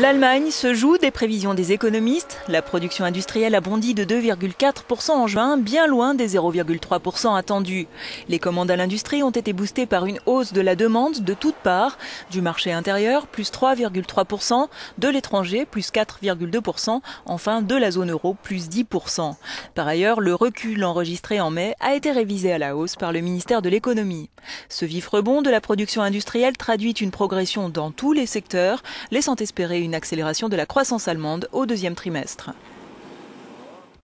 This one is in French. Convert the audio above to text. L'Allemagne se joue des prévisions des économistes. La production industrielle a bondi de 2,4% en juin, bien loin des 0,3% attendus. Les commandes à l'industrie ont été boostées par une hausse de la demande de toutes parts, du marché intérieur, plus 3,3%, de l'étranger, plus 4,2%, enfin de la zone euro, plus 10%. Par ailleurs, le recul enregistré en mai a été révisé à la hausse par le ministère de l'Économie. Ce vif rebond de la production industrielle traduit une progression dans tous les secteurs, laissant espérer une accélération de la croissance allemande au deuxième trimestre.